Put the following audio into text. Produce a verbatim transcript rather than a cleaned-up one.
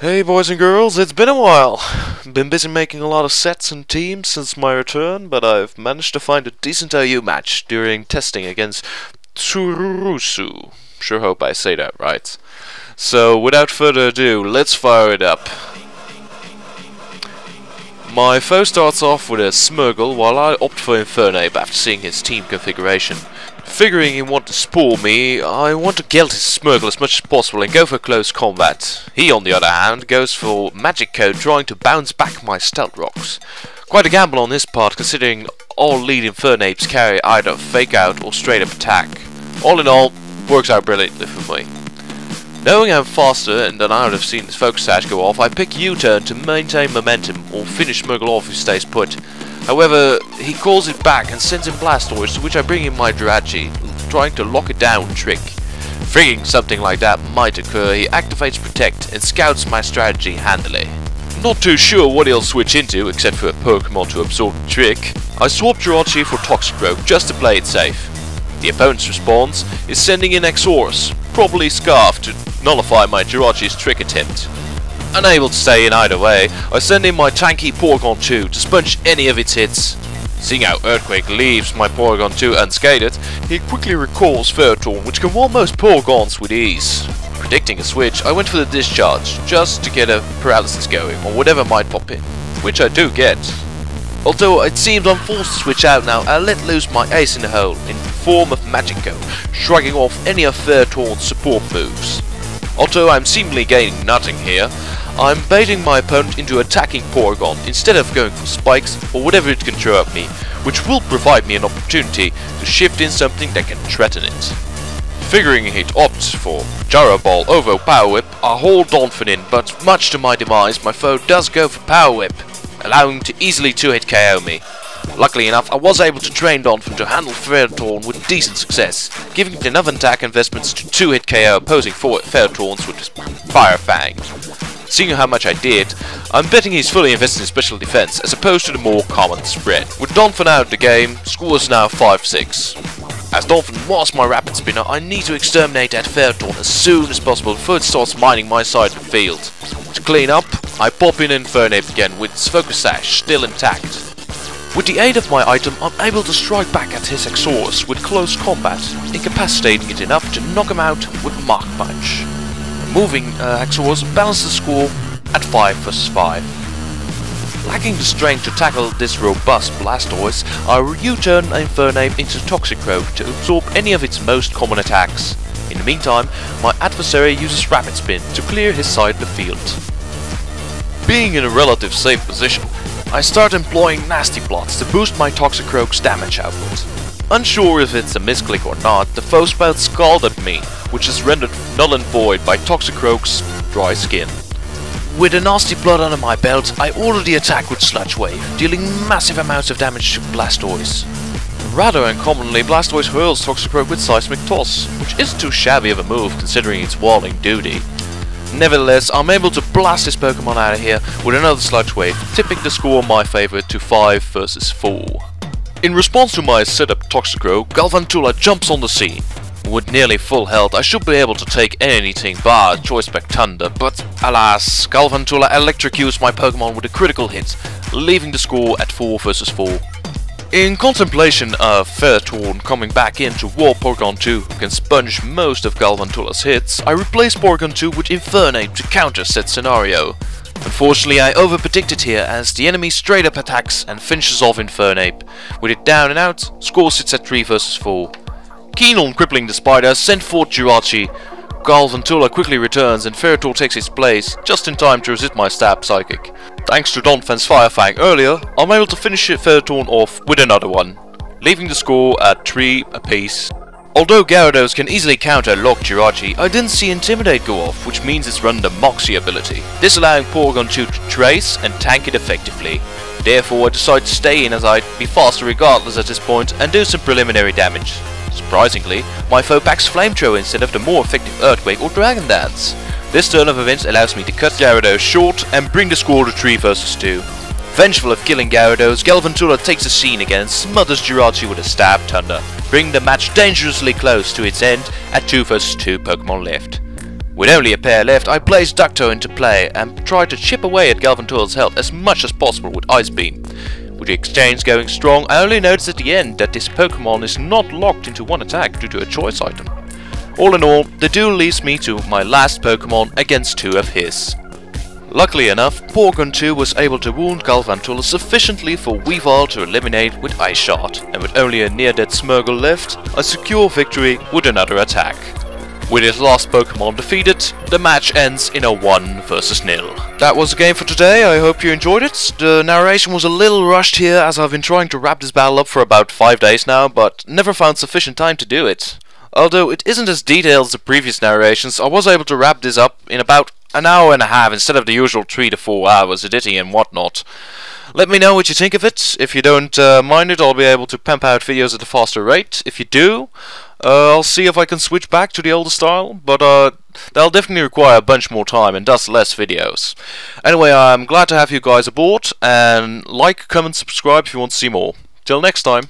Hey boys and girls, it's been a while! Been busy making a lot of sets and teams since my return, but I've managed to find a decent O U match during testing against Tsururusu. Sure hope I say that right. So, without further ado, let's fire it up. My foe starts off with a Smeargle, while I opt for Infernape after seeing his team configuration. Figuring he wants to spoil me, I want to gelt his Smeargle as much as possible and go for close combat. He, on the other hand, goes for Magic Coat, trying to bounce back my Stealth Rocks. Quite a gamble on his part, considering all lead Infernapes carry either Fake Out or straight up attack. All in all, works out brilliantly for me. Knowing I'm faster and that I would have seen his Focus Sash go off, I pick U-turn to maintain momentum or finish Smeargle off if he stays put. However, he calls it back and sends in Blastoise, to which I bring in my Jirachi, trying to lock it down trick. Thinking something like that might occur, he activates Protect and scouts my strategy handily. Not too sure what he'll switch into, except for a Pokémon to absorb the trick, I swap Jirachi for Toxicroak just to play it safe. The opponent's response is sending in X-Horse, probably Scarf, to nullify my Jirachi's trick attempt. Unable to stay in either way, I send in my tanky Porygon two to sponge any of its hits. Seeing how Earthquake leaves my Porygon two unscathed, he quickly recalls Ferrothorn, which can wall most Porygons with ease. Predicting a switch, I went for the discharge, just to get a paralysis going, or whatever might pop in, which I do get. Although it seems I'm forced to switch out now, I let loose my ace in the hole, in the form of Magico, shrugging off any of Ferrothorn's support moves. Although I'm seemingly gaining nothing here, I'm baiting my opponent into attacking Porygon instead of going for spikes or whatever it can throw at me, which will provide me an opportunity to shift in something that can threaten it. Figuring he'd opt for Gyro Ball over Power Whip, I haul Donphan in, but much to my demise, my foe does go for Power Whip, allowing him to easily two-hit K O me. Luckily enough, I was able to train Donphan to handle Ferrothorn with decent success, giving it enough attack investments to two-hit K O opposing Ferrothorns with his Fire Fang. Seeing how much I did, I'm betting he's fully invested in special defense as opposed to the more common spread. With Donphan out of the game, score is now five six. As Donphan was my Rapid Spinner, I need to exterminate that Ferrothorn as soon as possible before it starts mining my side of the field. To clean up, I pop in Infernape again with its Focus Sash still intact. With the aid of my item, I'm able to strike back at his Haxorus with close combat, incapacitating it enough to knock him out with Mach Punch. Moving uh, Haxorus balanced the score at five versus five. Lacking the strength to tackle this robust Blastoise, I U-turn Infernape into Toxicroak to absorb any of its most common attacks. In the meantime, my adversary uses Rapid Spin to clear his side of the field. Being in a relative safe position, I start employing Nasty Plots to boost my Toxicroak's damage output. Unsure if it's a misclick or not, the foe spell scalded me, which is rendered null and void by Toxicroak's dry skin. With a Nasty Plot under my belt, I order the attack with Sludge Wave, dealing massive amounts of damage to Blastoise. Rather uncommonly, Blastoise hurls Toxicroak with Seismic Toss, which isn't too shabby of a move considering its walling duty. Nevertheless, I'm able to blast this Pokémon out of here with another Sludge Wave, tipping the score in my favour to five versus four. In response to my setup Toxicroak, Galvantula jumps on the scene. With nearly full health, I should be able to take anything bar Choice Spec Thunder, but alas, Galvantula electrocutes my Pokémon with a critical hit, leaving the score at four versus four. In contemplation of Ferrothorn coming back in to wall Porygon two, who can sponge most of Galvantula's hits, I replace Porygon two with Infernape to counter said scenario. Unfortunately, I overpredicted here as the enemy straight up attacks and finishes off Infernape. With it down and out, score sits at three versus four. Keen on crippling the spider, send forth Jirachi. Galvantula quickly returns and Ferrothorn takes its place, just in time to resist my stab psychic. Thanks to Donphan's Fire Fang earlier, I'm able to finish Ferrothorn off with another one, leaving the score at three apiece. Although Gyarados can easily counter-lock Jirachi, I didn't see Intimidate go off, which means it's run the Moxie ability, this allowing Porygon two to trace and tank it effectively. Therefore I decide to stay in as I'd be faster regardless at this point and do some preliminary damage. Surprisingly, my foe packs Flamethrower instead of the more effective Earthquake or Dragon Dance. This turn of events allows me to cut Gyarados short and bring the score to three versus two. Vengeful of killing Gyarados, Galvantula takes the scene again and smothers Jirachi with a stab thunder, bringing the match dangerously close to its end at two versus two Pokémon left. With only a pair left, I placed Ducto into play and tried to chip away at Galvantula's health as much as possible with Ice Beam. With the exchange going strong, I only noticed at the end that this Pokémon is not locked into one attack due to a choice item. All in all, the duel leads me to my last Pokémon against two of his. Luckily enough, Porygon two was able to wound Galvantula sufficiently for Weavile to eliminate with Ice Shard, and with only a near-dead Smeargle left, I secure victory with another attack. With his last Pokémon defeated, the match ends in a one versus nil. That was the game for today, I hope you enjoyed it. The narration was a little rushed here as I've been trying to wrap this battle up for about five days now, but never found sufficient time to do it. Although it isn't as detailed as the previous narrations, I was able to wrap this up in about an hour and a half instead of the usual three to four hours editing and whatnot. Let me know what you think of it. If you don't uh, mind it, I'll be able to pump out videos at a faster rate. If you do, uh, I'll see if I can switch back to the older style, but uh, that'll definitely require a bunch more time and thus less videos. Anyway, I'm glad to have you guys aboard, and like, comment, subscribe if you want to see more. Till next time.